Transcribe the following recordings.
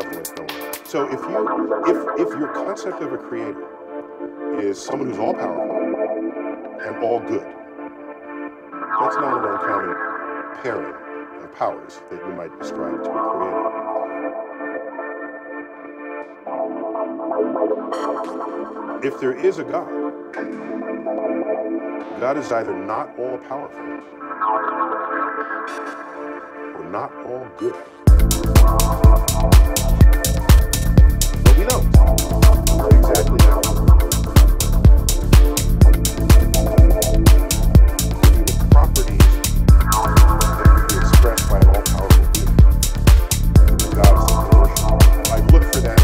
definitely filling. So if your concept of a creator is someone who's all powerful and all good, that's not an uncommon pairing of powers that you might ascribe to a creator. If there is a God, God is either not all-powerful or not all good. But we don't exactly know. The properties that can be expressed by an all-powerful being. God is the I look for that.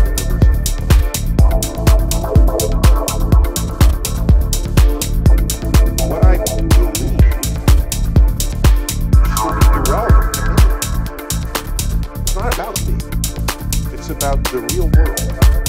About the real world.